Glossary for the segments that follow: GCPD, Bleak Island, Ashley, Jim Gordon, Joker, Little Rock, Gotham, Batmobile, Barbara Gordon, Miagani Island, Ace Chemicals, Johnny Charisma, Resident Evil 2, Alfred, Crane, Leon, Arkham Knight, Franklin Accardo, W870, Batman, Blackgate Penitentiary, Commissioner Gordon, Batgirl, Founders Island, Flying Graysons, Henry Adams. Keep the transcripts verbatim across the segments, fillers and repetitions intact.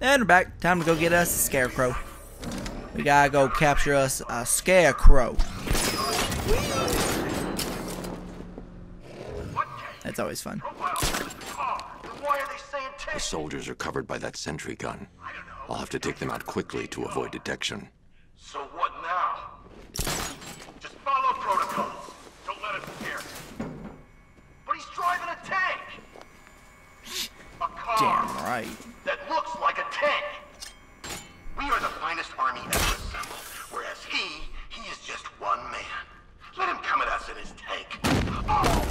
And we're back. Time to go get us a Scarecrow. We gotta go capture us a Scarecrow. That's always fun. The soldiers are covered by that sentry gun. I'll have to take them out quickly to avoid detection. So what now? Just follow protocol. Don't let him scare. But he's driving a tank. A car. Damn right. That looks like a tank. We are the finest army ever assembled, whereas he, he is just one man. Let him come at us in his tank. Oh!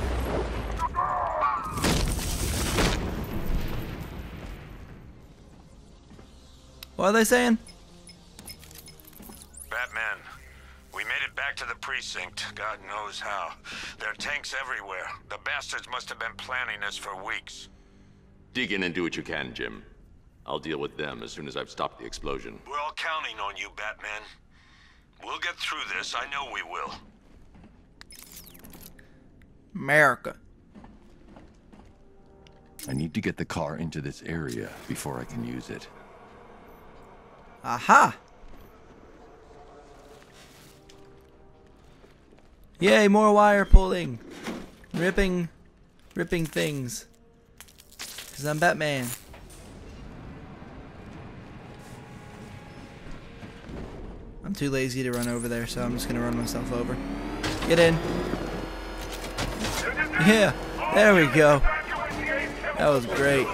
What are they saying? Batman, we made it back to the precinct. God knows how. There are tanks everywhere. The bastards must have been planning this for weeks. Dig in and do what you can, Jim. I'll deal with them as soon as I've stopped the explosion. We're all counting on you, Batman. We'll get through this. I know we will. America. I need to get the car into this area before I can use it. Aha! Yay, more wire pulling. Ripping, ripping things. Because I'm Batman. I'm too lazy to run over there, so I'm just going to run myself over. Get in. Yeah, there we go. That was great.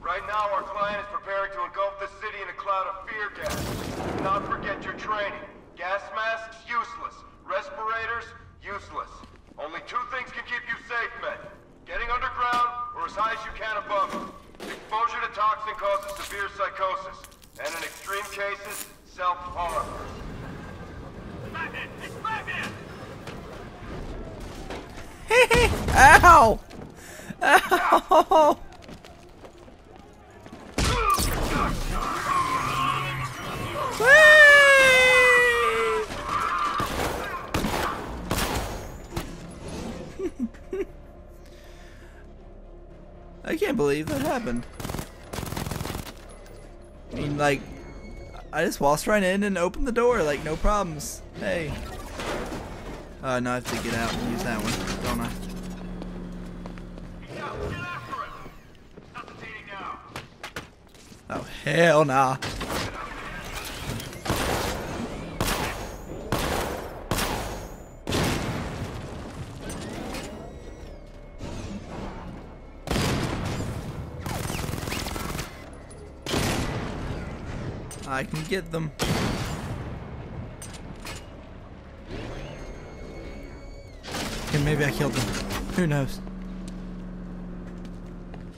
Right now, our client is preparing to engulf the city in a cloud of fear gas. Do not forget your training. Gas masks, useless. Respirators, useless. Only two things can keep you safe, men. Getting underground, or as high as you can above it. Exposure to toxin causes severe psychosis, and in extreme cases, self-harm. Batman! It's Batman! Hee hee! Ow! Ow! I can't believe that happened. I mean, like, I just waltzed right in and opened the door, like, no problems. Hey. Oh, uh, now I have to get out and use that one, don't I? Oh, hell nah. I can get them. Okay, maybe I killed them. Who knows?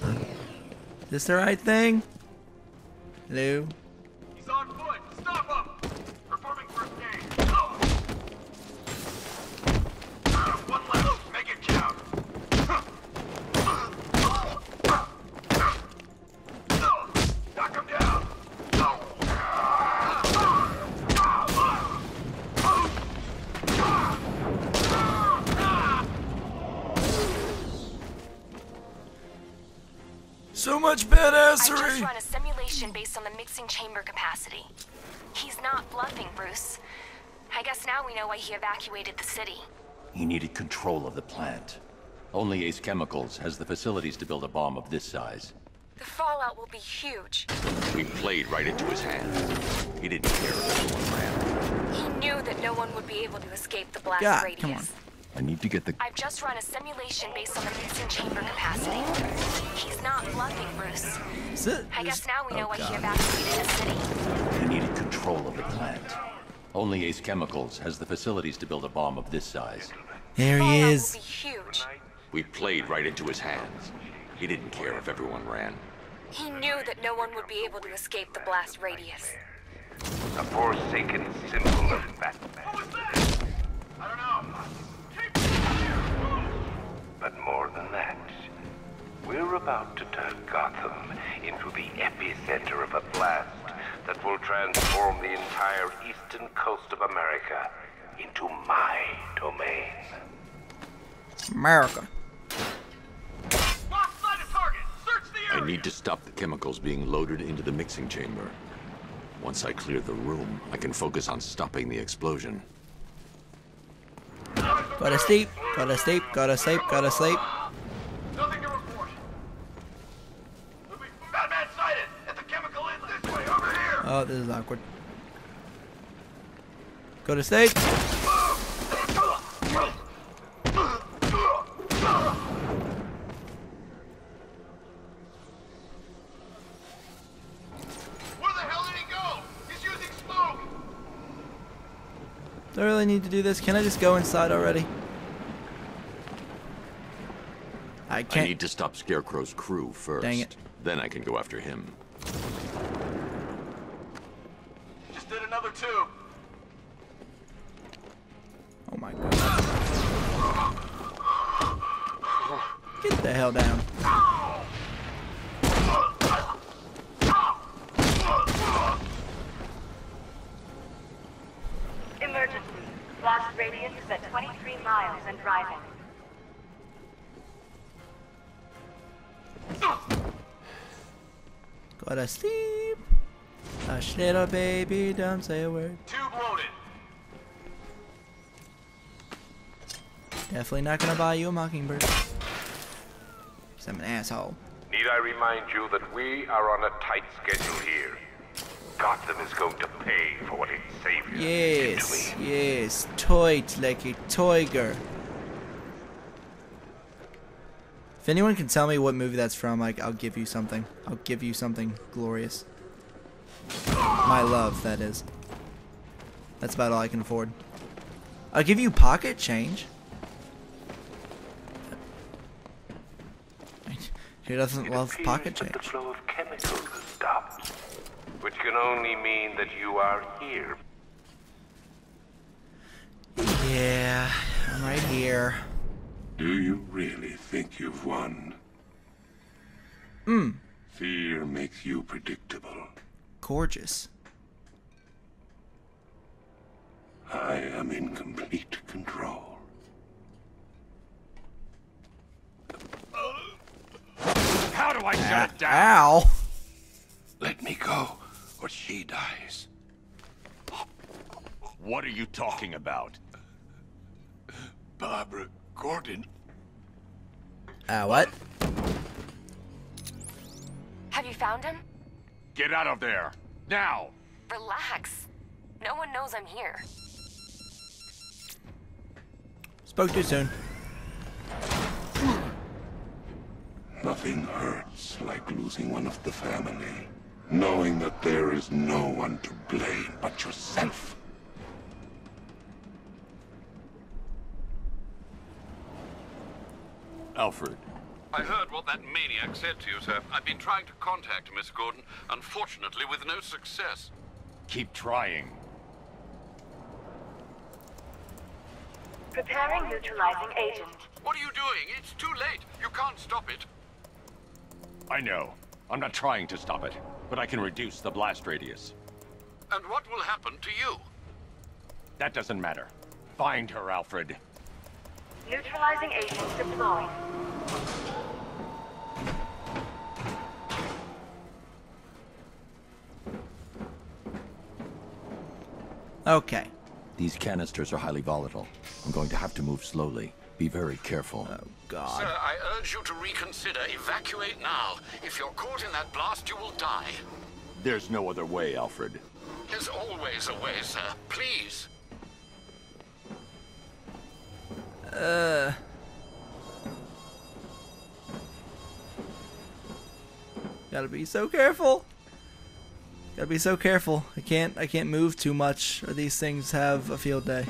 Is this the right thing? Hello? He's on foot! Stop him! Performing first aid! Oh. One left! Make it count! Knock him down! So much badassery! I just run a simulation based on the mixing chamber capacity. He's not bluffing, Bruce. I guess now we know why he evacuated the city. He needed control of the plant. Only Ace Chemicals has the facilities to build a bomb of this size. The fallout will be huge. We played right into his hands. He didn't care if everyone ran. He knew that no one would be able to escape the blast God, radius. Come on. I need to get the- I've just run a simulation based on the mixing chamber capacity. He's not bluffing, Bruce. Is it? I guess now we know why he evacuated the city. He needed control of the plant. Only Ace Chemicals has the facilities to build a bomb of this size. There he is. Huge. We played right into his hands. He didn't care if everyone ran. He knew that no one would be able to escape the blast radius. A forsaken symbol of Batman. What was that? I don't know. But more than that, we're about to turn Gotham into the epicenter of a blast that will transform the entire eastern coast of America into my domain. America. I need to stop the chemicals being loaded into the mixing chamber. Once I clear the room, I can focus on stopping the explosion. Gotta sleep, gotta sleep, gotta sleep, gotta sleep. Nothing to report. Batman sighted at the chemical in this way, over here. Oh, this is awkward. Go to sleep. Do I really need to do this? Can I just go inside already? I can't. I need to stop Scarecrow's crew first. Dang it. Then I can go after him. Just did another two. Oh my god. Get the hell down. Blast radius is at twenty-three miles and rising. Gotta sleep. Hush, little baby, don't say a word. Tube loaded. Definitely not gonna buy you a mockingbird. 'Cause I'm an asshole. Need I remind you that we are on a tight schedule here? Gotham is going to pay for what its savior did to me. Yes, yes, toit like a tiger. If anyone can tell me what movie that's from, like, I'll give you something. I'll give you something glorious. My love, that is. That's about all I can afford. I'll give you pocket change. Who doesn't love pocket change? The flow of chemicals has stopped. Which can only mean that you are here. Yeah, I'm right here. Do you really think you've won? Hmm. Fear makes you predictable. Gorgeous. I am in complete control. How do I shut it down? Ow! Let me go. Or she dies. What are you talking about? Barbara Gordon. Uh, what? Have you found him? Get out of there. Now! Relax. No one knows I'm here. Spoke too soon. Nothing hurts like losing one of the family. Knowing that there is no one to blame but yourself. Alfred. I heard what that maniac said to you, sir. I've been trying to contact Miss Gordon, unfortunately with no success. Keep trying. Preparing neutralizing agent. What are you doing? It's too late. You can't stop it. I know. I'm not trying to stop it, but I can reduce the blast radius. And what will happen to you? That doesn't matter. Find her, Alfred. Neutralizing agents deployed. Okay. These canisters are highly volatile. I'm going to have to move slowly. Be very careful. Oh, God. Sir, I urge you to reconsider. Evacuate now. If you're caught in that blast, you will die. There's no other way, Alfred. There's always a way, sir. Please. Uh... Gotta be so careful. Gotta be so careful. I can't, I can't move too much, or these things have a field day.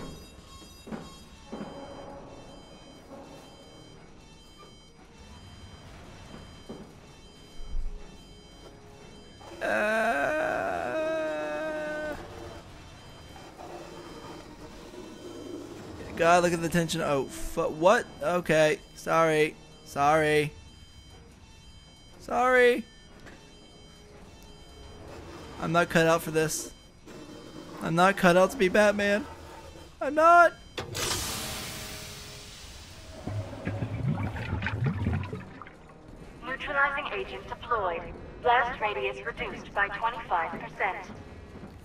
God, look at the tension. Oh, f what? Okay. Sorry. Sorry. Sorry. I'm not cut out for this. I'm not cut out to be Batman. I'm not. Neutralizing agent deployed. Blast radius reduced by twenty-five percent.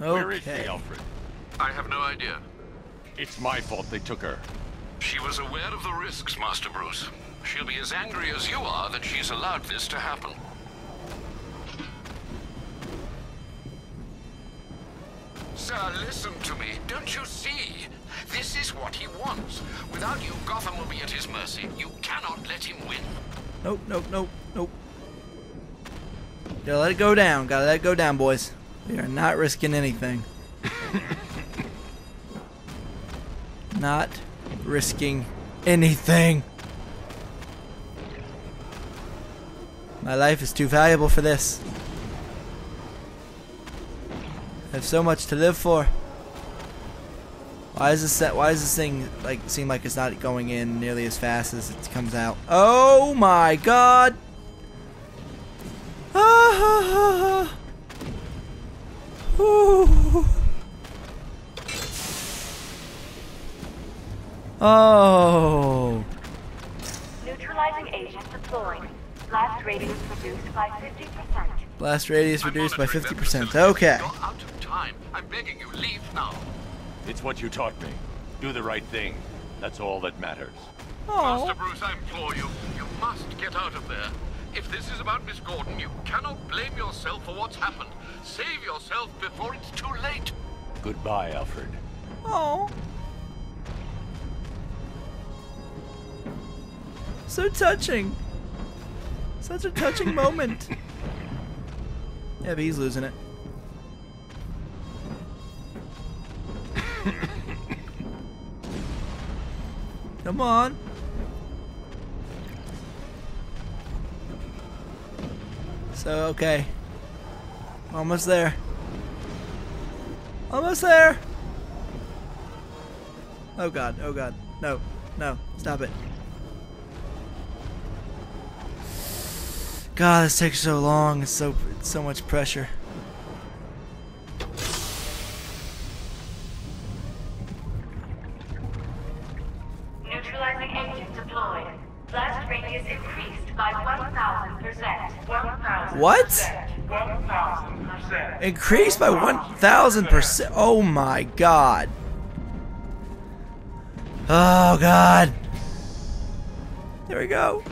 Okay. Where is she, Alfred? I have no idea. It's my fault they took her. She was aware of the risks, Master Bruce. She'll be as angry as you are that she's allowed this to happen. Sir, listen to me. Don't you see? This is what he wants. Without you, Gotham will be at his mercy. You cannot let him win. Nope, nope, nope, nope. Gotta let it go down. Gotta let it go down, boys. We are not risking anything. Not risking anything. My life is too valuable for this. I have so much to live for. Why is this set? Why does this thing like seem like it's not going in nearly as fast as it comes out? Oh my God! Ah, ah, ah. Oh! Neutralizing agent deployed. Blast radius reduced by fifty percent. Blast radius reduced by fifty percent. Okay. You're out of time. I'm begging you, leave now. It's what you taught me. Do the right thing. That's all that matters. Oh. Master Bruce, I implore you. You must get out of there. If this is about Miss Gordon, you cannot blame yourself for what's happened. Save yourself before it's too late. Goodbye, Alfred. Oh. So touching. Such a touching moment. Yeah, but he's losing it. Come on. So, okay. Almost there. Almost there! Oh God, oh God. No, no, stop it. God, this takes so long. It's so it's so much pressure. Neutralizing agent deployed. Blast radius increased by one thousand percent. One thousand. What? One thousand percent. Increased by one thousand percent. Oh my God. Oh God. There we go.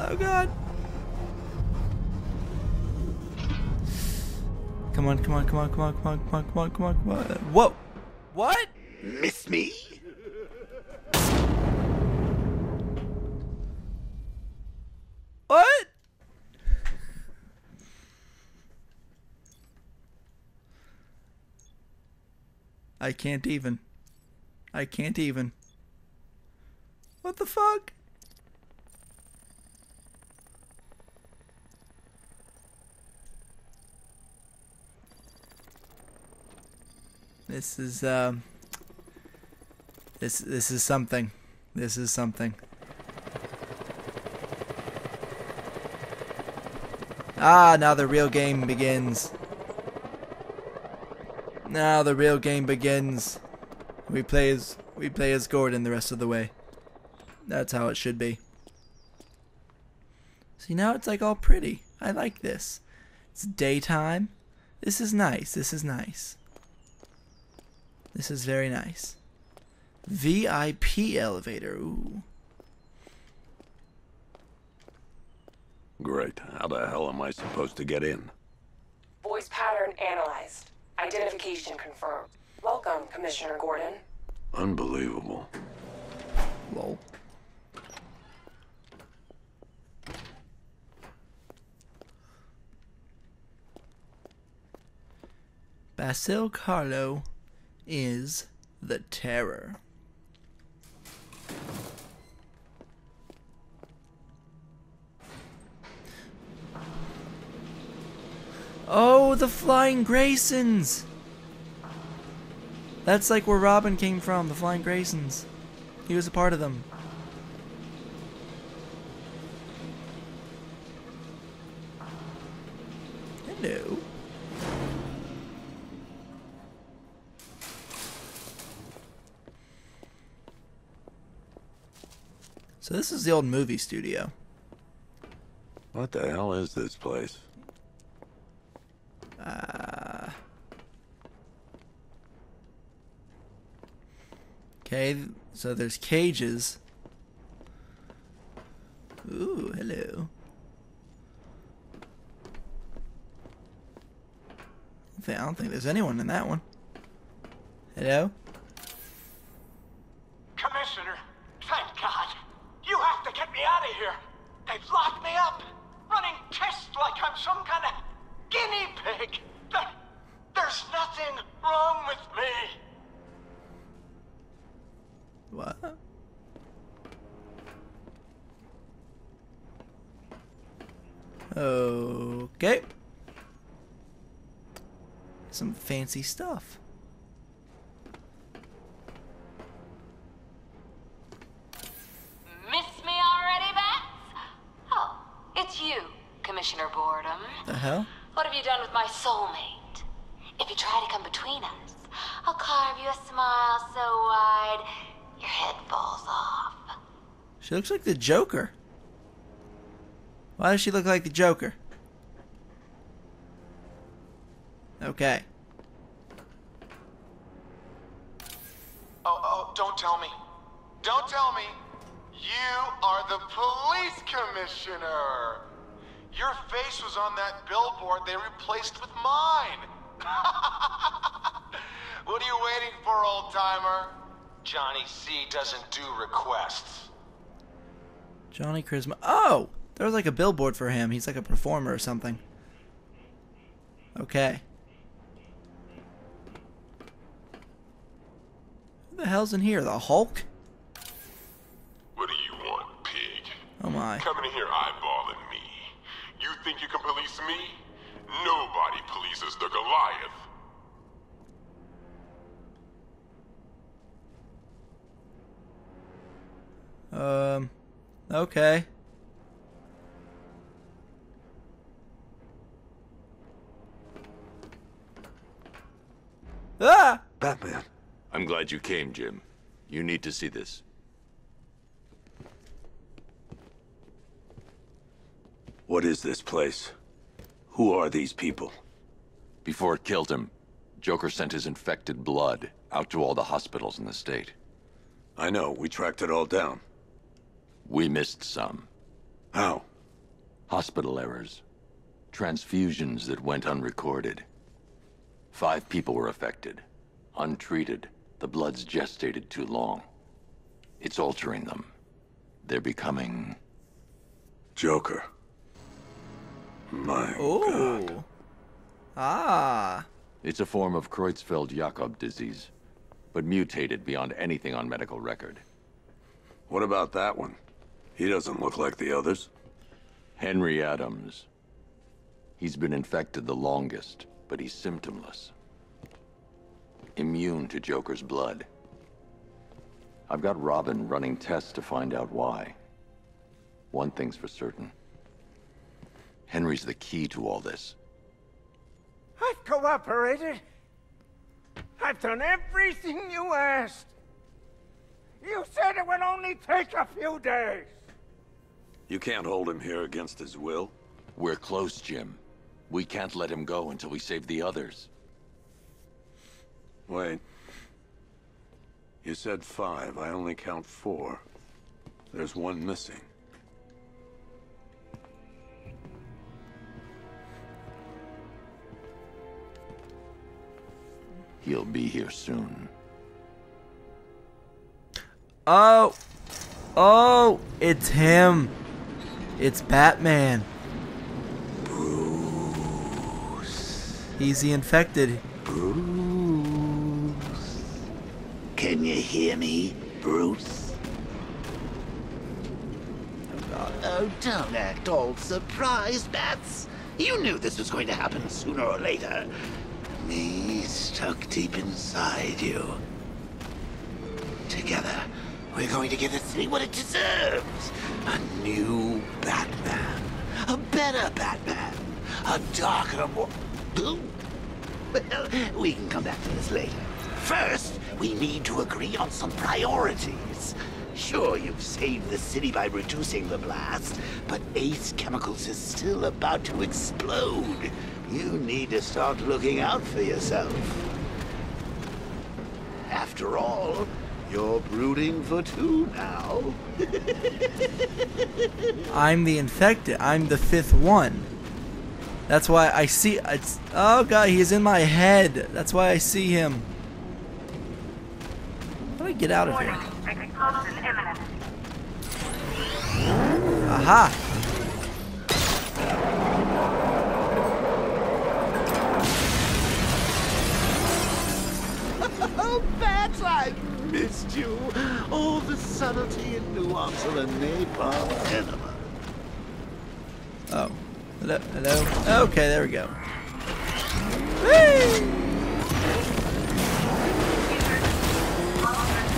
Oh God. Come on, come on, come on, come on, come on, come on, come on, come on, come on. Whoa. What? Miss me? What? I can't even. I can't even. What the fuck? This is um, this this is something. This is something. Ah, now the real game begins. Now the real game begins. We play as we play as Gordon the rest of the way. That's how it should be. See, now it's like all pretty. I like this. It's daytime. This is nice. This is nice. This is very nice. V I P elevator. Ooh. Great. How the hell am I supposed to get in? Voice pattern analyzed. Identification confirmed. Welcome, Commissioner Gordon. Unbelievable. Lol. Basil Carlo is the terror. Oh, the Flying Graysons! That's like where Robin came from, the Flying Graysons. He was a part of them. Hello. So this is the old movie studio. What the hell is this place? Uh, okay, so there's cages. Ooh, hello. I don't think there's anyone in that one. Hello? Commissioner, thank God. You have to get me out of here. They've locked me up, running tests like I'm some kind of guinea pig. There, there's nothing wrong with me. What? Okay. Some fancy stuff. Miss me already, Bats? Oh, it's you, Commissioner Gordon. The hell? What have you done with my soulmate? If you try to come between us, I'll carve you a smile so wide your head falls off. She looks like the Joker. Why does she look like the Joker? Okay. Oh, oh, don't tell me. Don't tell me. You are the police commissioner. Your face was on that billboard they replaced with mine. What are you waiting for, old-timer? Johnny C doesn't do requests. Johnny Charisma. Oh! There was like a billboard for him. He's like a performer or something. Okay. What the hell's in here? The Hulk? What do you want, pig? Oh my. Coming in here eyeballing me. You think you can police me? Nobody polices the Goliath. Um, okay. Ah! Batman. I'm glad you came, Jim. You need to see this. What is this place? Who are these people? Before it killed him, Joker sent his infected blood out to all the hospitals in the state. I know, we tracked it all down. We missed some. How? Hospital errors. Transfusions that went unrecorded. Five people were affected. Untreated. The blood's gestated too long. It's altering them. They're becoming... Joker. My Ooh. God. Ah. It's a form of Creutzfeldt-Jakob disease, but mutated beyond anything on medical record. What about that one? He doesn't look like the others. Henry Adams. He's been infected the longest, but he's symptomless. Immune to Joker's blood. I've got Robin running tests to find out why. One thing's for certain. Henry's the key to all this. I've cooperated. I've done everything you asked. You said it would only take a few days. You can't hold him here against his will. We're close, Jim. We can't let him go until we save the others. Wait. You said five. I only count four. There's one missing. He'll be here soon. Oh! Oh! It's him! It's Batman! Bruce. He's the infected. Bruce. Can you hear me, Bruce? Oh, God. Oh, don't act all surprised, Bats. You knew this was going to happen sooner or later. Me stuck deep inside you. Together, we're going to give this thing what it deserves. A new Batman. A better Batman. a darker, more... Well, we can come back to this later. First, we need to agree on some priorities. Sure, you've saved the city by reducing the blast, but Ace Chemicals is still about to explode. You need to start looking out for yourself. After all, you're brooding for two now. I'm the infected. I'm the fifth one. That's why I see... It's, oh god, he's in my head. That's why I see him. How do I get out of here? Aha! Oh, Bats, I missed you. All the subtlety and nuance of a napalm enema. Oh. Hello? Hello? Okay, there we go. Whee!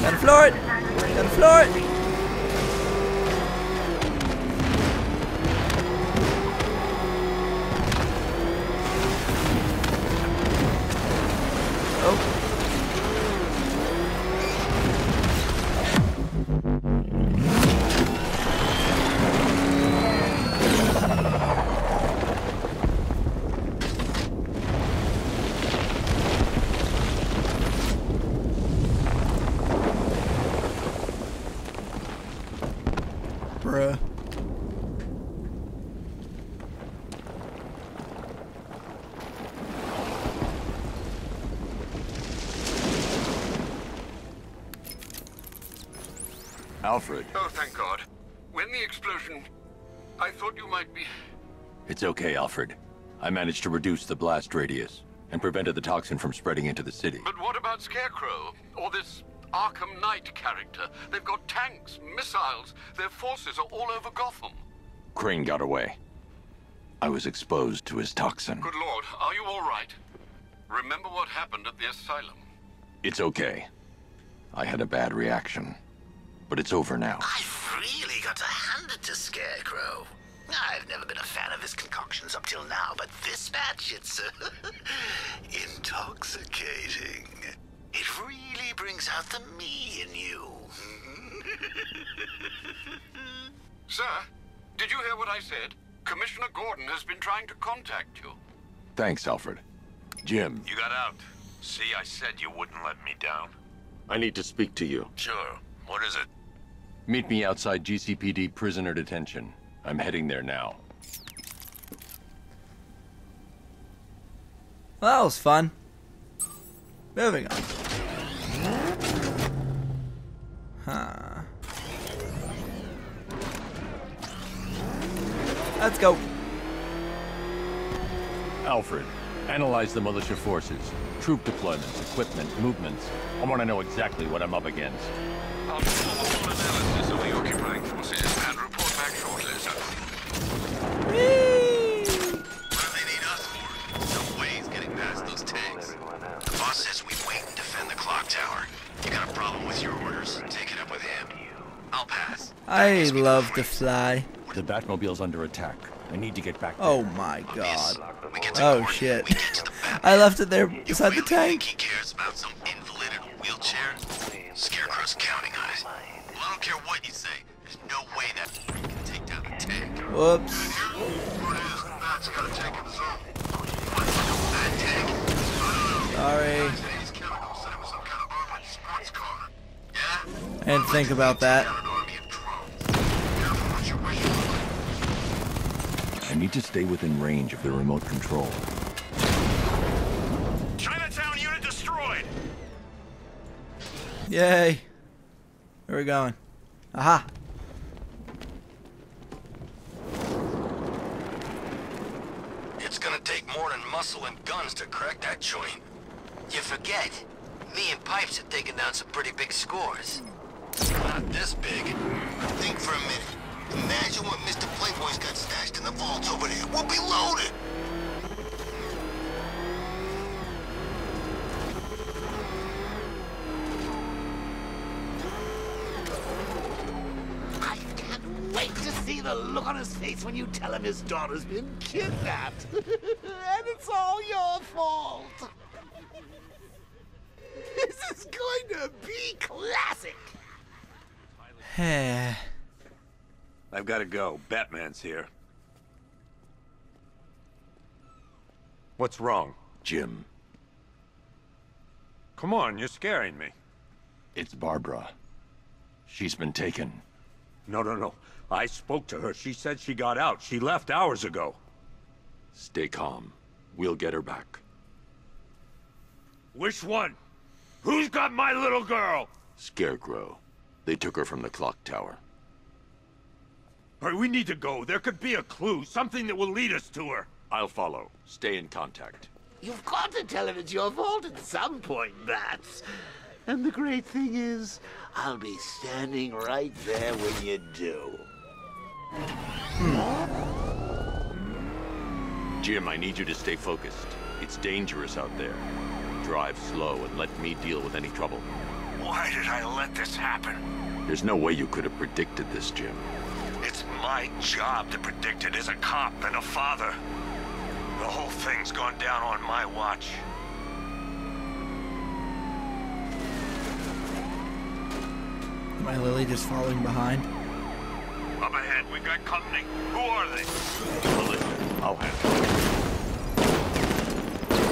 Gotta floor it! Gotta floor it! Alfred. Oh, thank God. When the explosion... I thought you might be... It's okay, Alfred. I managed to reduce the blast radius and prevented the toxin from spreading into the city. But what about Scarecrow? Or this Arkham Knight character? They've got tanks, missiles. Their forces are all over Gotham. Crane got away. I was exposed to his toxin. Good Lord, are you all right? Remember what happened at the asylum? It's okay. I had a bad reaction. But it's over now. I've really got to hand it to Scarecrow. I've never been a fan of his concoctions up till now, but this match, it's... intoxicating. It really brings out the me in you. Sir, did you hear what I said? Commissioner Gordon has been trying to contact you. Thanks, Alfred. Jim. You got out. See, I said you wouldn't let me down. I need to speak to you. Sure. What is it? Meet me outside G C P D prisoner detention. I'm heading there now. Well, that was fun. Moving on. Huh. Let's go. Alfred, analyze the militia forces. Troop deployments, equipment, movements. I want to know exactly what I'm up against. I'll do a full analysis of the occupying forces and report back shortly, sir. Whee! What do they need us for? No way he's getting past those tanks. The boss says we wait and defend the clock tower. You got a problem with your orders? Take it up with him. I'll pass. I love to fly. The Batmobile's under attack. I need to get back there. Oh my god. Oh shit. I left it there beside the tank. He cares about some invalided wheelchair. Scarecrow's counting on it. Well, I don't care what you say. There's no way that we can take down the tank. Whoops. Sorry. I didn't think about that. I need to stay within range of the remote control. Yay! Where are we going? Aha! It's gonna take more than muscle and guns to crack that joint. You forget, me and Pipes have taken down some pretty big scores. Not this big. Think for a minute. Imagine what Mister Playboy's got stashed in the vaults over there. We'll be loaded! look on his face when you tell him his daughter's been kidnapped. And it's all your fault. This is going to be classic. I've got to go. Batman's here. What's wrong, Jim? Come on, you're scaring me. It's Barbara. She's been taken. No, no, no. I spoke to her. She said she got out. She left hours ago. Stay calm. We'll get her back. Which one? Who's got my little girl? Scarecrow. They took her from the clock tower. All right, we need to go. There could be a clue, something that will lead us to her. I'll follow. Stay in contact. You've got to tell him it's your fault at some point, Bats. And the great thing is, I'll be standing right there when you do. Jim, I need you to stay focused. It's dangerous out there. Drive slow and let me deal with any trouble. Why did I let this happen? There's no way you could have predicted this, Jim. It's my job to predict it as a cop and a father. The whole thing's gone down on my watch. My Lily just following behind. Up ahead, we've got company. Who are they? Lily, I'll handle it.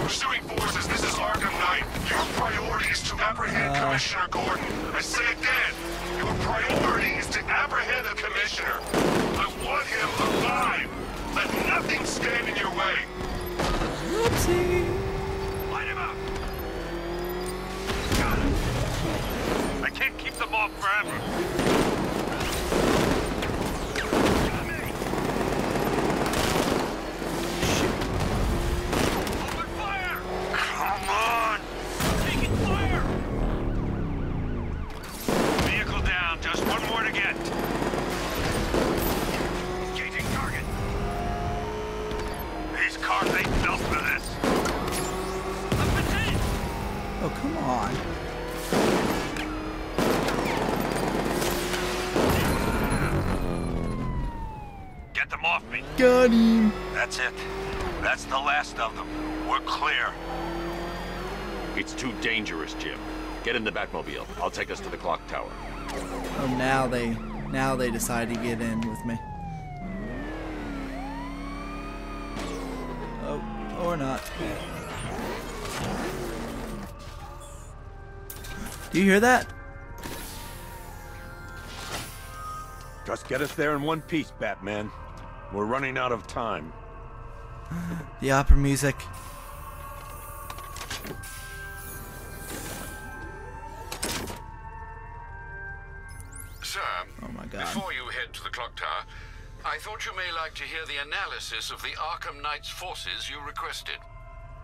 Pursuing forces, this is Arkham Knight. Your priority is to apprehend uh... Commissioner Gordon. I say again, your priority is to apprehend the Commissioner. I want him alive. Let nothing stand in your way. Oopsie. Light him up. Got him. I can't keep them off forever. Got him. That's it. That's the last of them. We're clear. It's too dangerous, Jim. Get in the Batmobile. I'll take us to the clock tower. Oh, now they, now they decide to get in with me. Oh, or not. Do you hear that? Just get us there in one piece, Batman. We're running out of time. The opera music. Sir, oh my God. Before you head to the clock tower, I thought you may like to hear the analysis of the Arkham Knight's forces you requested.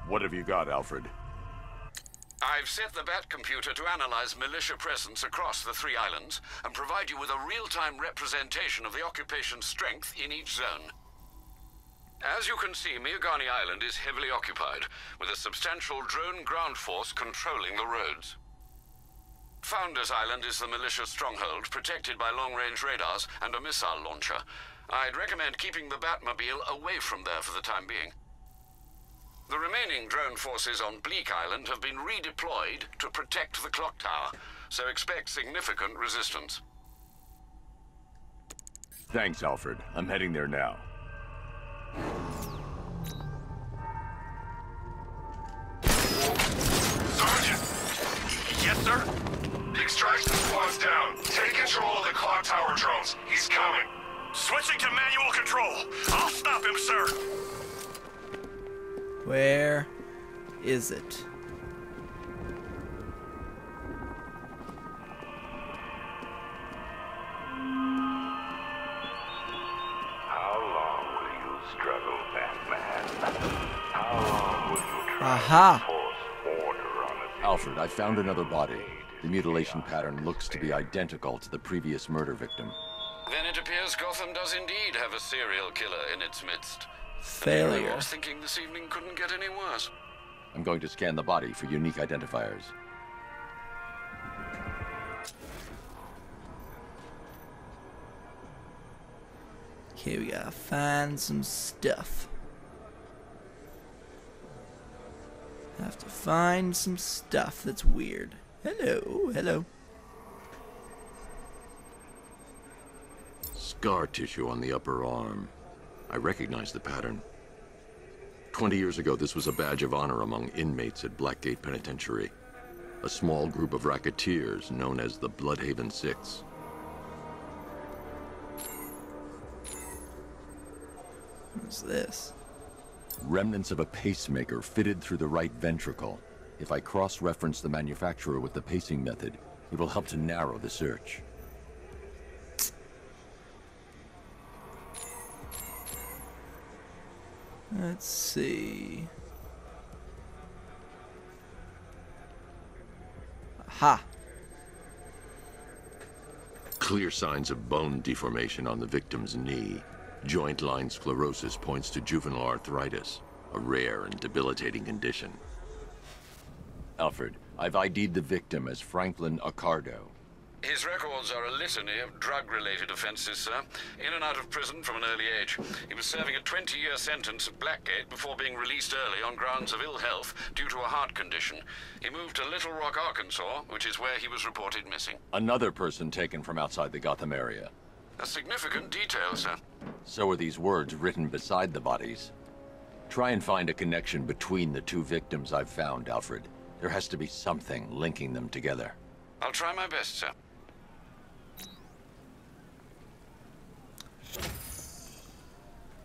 What have you got, Alfred? I've set the Bat computer to analyze militia presence across the three islands and provide you with a real-time representation of the occupation's strength in each zone. As you can see, Miagani Island is heavily occupied, with a substantial drone ground force controlling the roads. Founders Island is the militia stronghold, protected by long-range radars and a missile launcher. I'd recommend keeping the Batmobile away from there for the time being. The remaining drone forces on Bleak Island have been redeployed to protect the clock tower, so expect significant resistance. Thanks, Alfred. I'm heading there now. Sergeant! Yes, sir? The extraction squad's down. Take control of the clock tower drones. He's coming. Switching to manual control. I'll stop him, sir. Where is it? How long will you struggle, Batman? How long will you try Aha. to force order on a Alfred, I found another body. The mutilation pattern looks to be identical to the previous murder victim. Then it appears Gotham does indeed have a serial killer in its midst. Failure. I was thinking this evening couldn't get any worse. I'm going to scan the body for unique identifiers. Okay, we gotta find some stuff. Have to find some stuff that's weird. Hello, hello. Scar tissue on the upper arm. I recognize the pattern. Twenty years ago, this was a badge of honor among inmates at Blackgate Penitentiary. A small group of racketeers known as the Bloodhaven Six. What's this? Remnants of a pacemaker fitted through the right ventricle. If I cross-reference the manufacturer with the pacing method, it will help to narrow the search. Let's see. Aha! Clear signs of bone deformation on the victim's knee. Joint line sclerosis points to juvenile arthritis, a rare and debilitating condition. Alfred, I've I D'd the victim as Franklin Accardo. His records are a litany of drug-related offenses, sir. In and out of prison from an early age. He was serving a twenty-year sentence at Blackgate before being released early on grounds of ill health due to a heart condition. He moved to Little Rock, Arkansas, which is where he was reported missing. Another person taken from outside the Gotham area. A significant detail, sir. So are these words written beside the bodies. Try and find a connection between the two victims I've found, Alfred. There has to be something linking them together. I'll try my best, sir.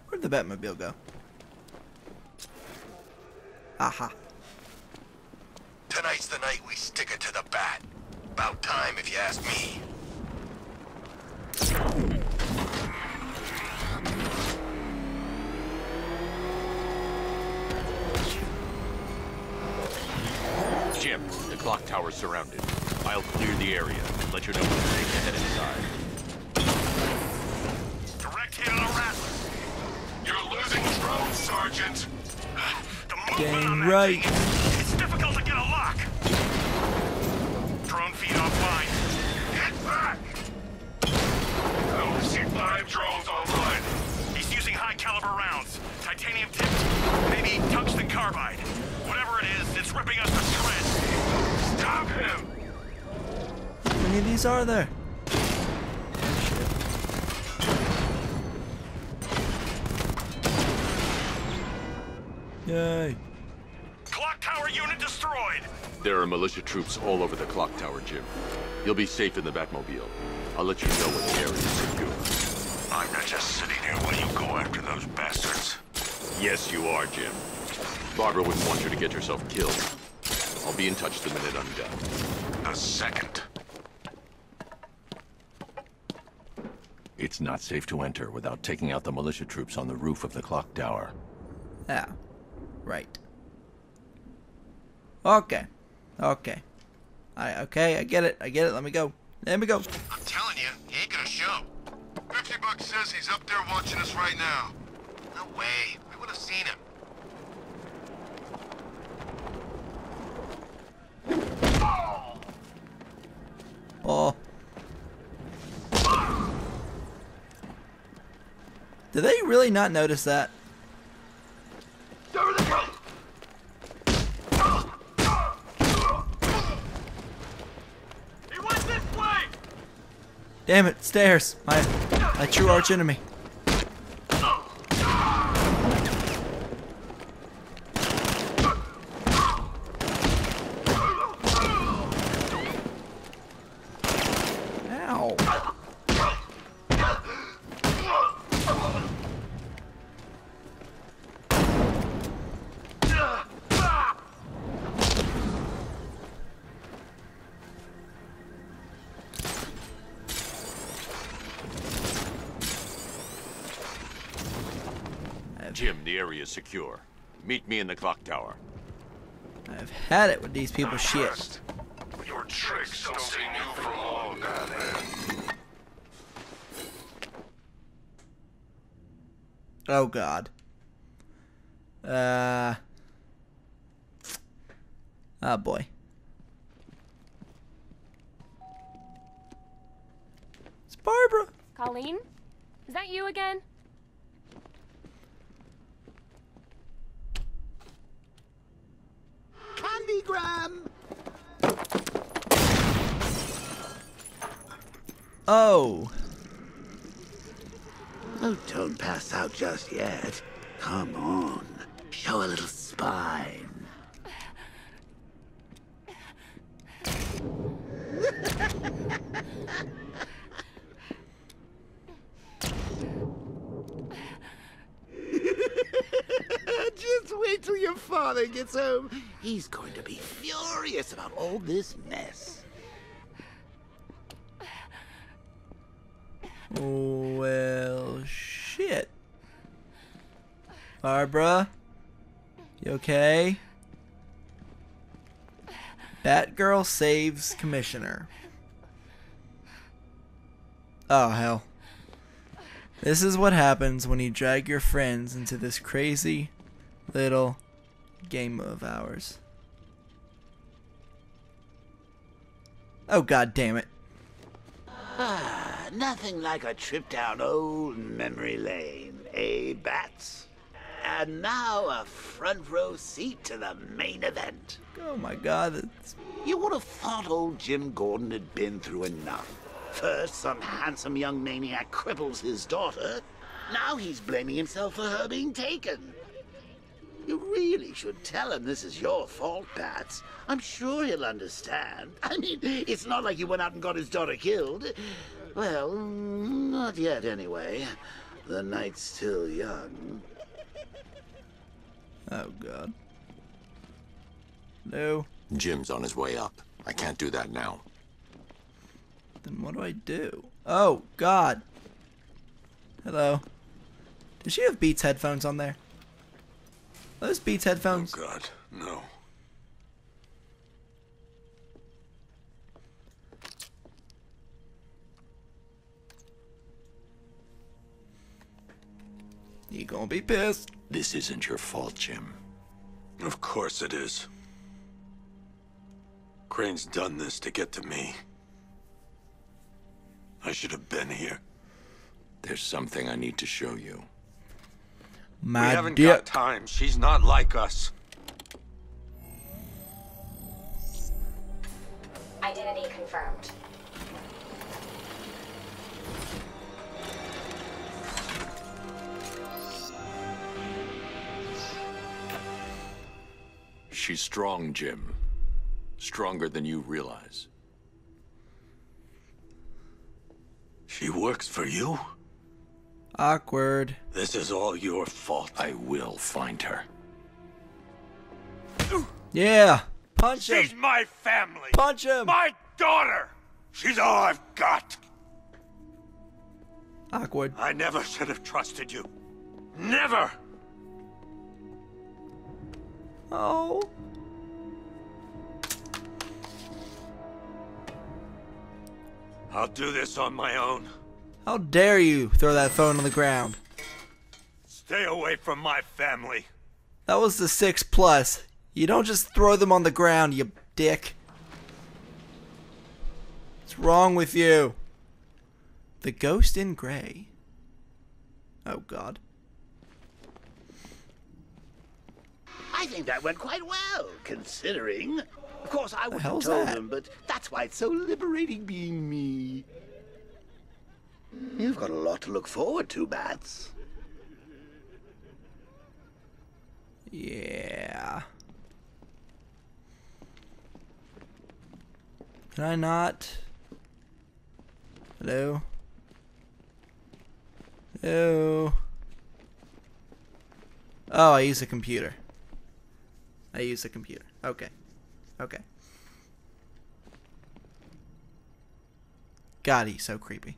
Where'd the Batmobile go? Aha. Tonight's the night we stick it to the bat. About time, if you ask me. Jim, the clock tower's surrounded. I'll clear the area and let you know when to take the head inside. Direct hit on a rattler. You're losing drone, Sergeant. The movement on that thing, it's, it's difficult to get a lock. Drone feed offline. Hit back. Five drones online. He's using high-caliber rounds. Titanium tipped, maybe tungsten carbide. Whatever it is, it's ripping us to shreds. Stop him! How many of these are there? Yay. Clock tower unit destroyed! There are militia troops all over the clock tower, Jim. You'll be safe in the Batmobile. I'll let you know what the area is secure. I'm not just sitting here while you go after those bastards. Yes, you are, Jim. Barbara wouldn't want you to get yourself killed. I'll be in touch the minute I'm done. The second. It's not safe to enter without taking out the militia troops on the roof of the clock tower. Ah, right. Okay. Okay. I, okay, I get it. I get it. Let me go. There we go. I'm telling you, he ain't gonna show. fifty bucks says he's up there watching us right now. No way. We would have seen him. Oh! Oh. Did they really not notice that? Damn it, stairs! My, my true arch enemy. Ow! Jim, the area is secure. Meet me in the clock tower. I've had it with these people. Shit. Your tricks don't stay new for long, man. Oh God. Uh. Oh boy. It's Barbara. Colleen, is that you again? Oh. Oh, don't pass out just yet. Come on. Show a little spine. Just wait till your father gets home. He's going to be furious about all this mess. Well, shit. Barbara? You okay? Batgirl saves Commissioner. Oh, hell. This is what happens when you drag your friends into this crazy little game of ours. Oh, god damn it. Ah, nothing like a trip down old memory lane, eh, Bats? And now a front row seat to the main event. Oh my god. That's... You would have thought old Jim Gordon had been through enough. First, some handsome young maniac cripples his daughter. Now he's blaming himself for her being taken. You really should tell him this is your fault, Bats. I'm sure he'll understand. I mean, it's not like you went out and got his daughter killed. Well, not yet anyway. The night's still young. Oh, God. No. Jim's on his way up. I can't do that now. Then what do I do? Oh, God. Hello. Does she have Beats headphones on there? Are those Beats headphones? Oh, God. No. You gonna be pissed. This isn't your fault, Jim. Of course it is. Crane's done this to get to me. I should have been here. There's something I need to show you. My we haven't got time. She's not like us. Identity confirmed. She's strong, Jim. Stronger than you realize. She works for you? Awkward. This is all your fault. I will find her. Yeah. Punch She's him. She's my family. Punch him. My daughter. She's all I've got. Awkward. I never should have trusted you. Never. Oh. I'll do this on my own. How dare you throw that phone on the ground. Stay away from my family. That was the six plus. You don't just throw them on the ground, you dick. What's wrong with you? The ghost in gray. Oh, God. I think that went quite well, considering. Of course, I wouldn't have told them, but that's why it's so liberating being me. You've got a lot to look forward to, Bats. Yeah. Can I not? Hello? Hello? Oh, I use a computer. I use the computer. Okay. Okay. God, he's so creepy.